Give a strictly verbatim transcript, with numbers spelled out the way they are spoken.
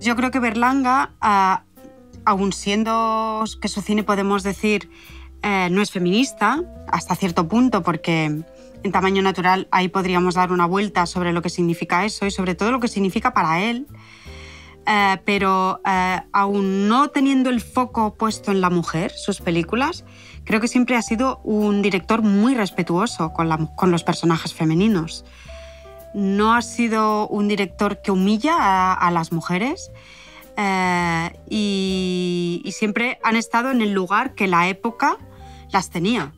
Yo creo que Berlanga, ah, aun siendo que su cine, podemos decir, eh, no es feminista, hasta cierto punto, porque en Tamaño Natural ahí podríamos dar una vuelta sobre lo que significa eso y sobre todo lo que significa para él, eh, pero eh, aun no teniendo el foco puesto en la mujer, sus películas, creo que siempre ha sido un director muy respetuoso con, la, con los personajes femeninos. No ha sido un director que humilla a, a las mujeres eh, y, y siempre han estado en el lugar que la época las tenía.